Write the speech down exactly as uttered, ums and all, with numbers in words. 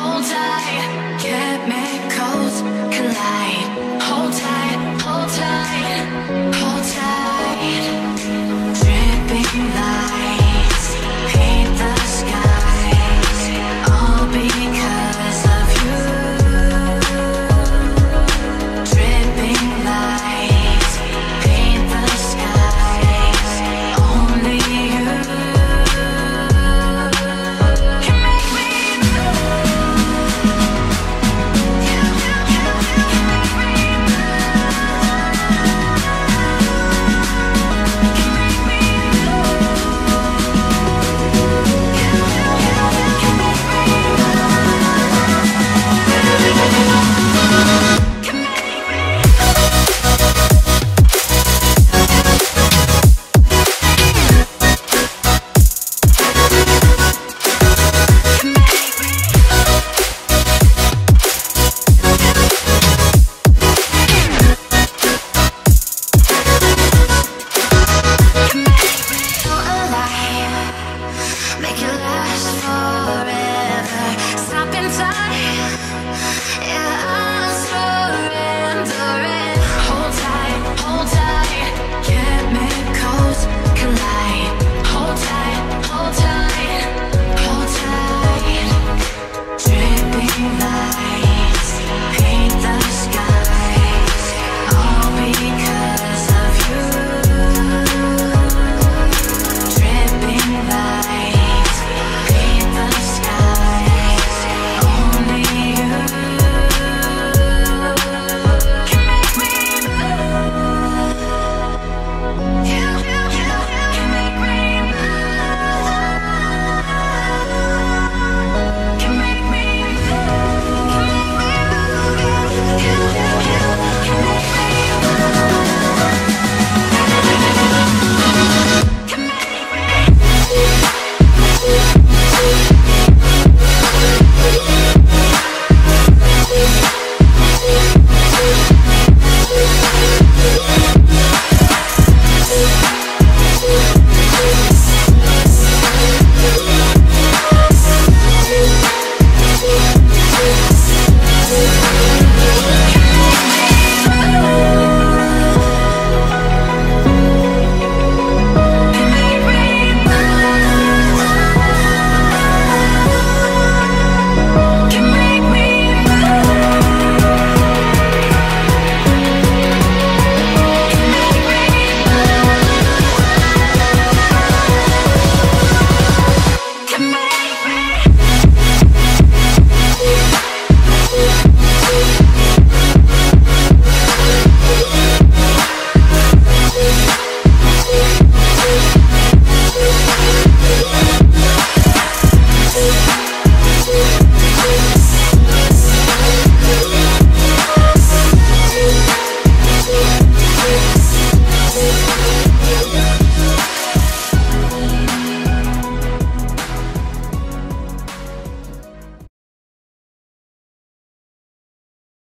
hold tight, chemicals collide. Hold tight, hold tight, hold tight. Dripping lights paint the skies, all because of you. Dripping lights paint the skies, only you. Make it last for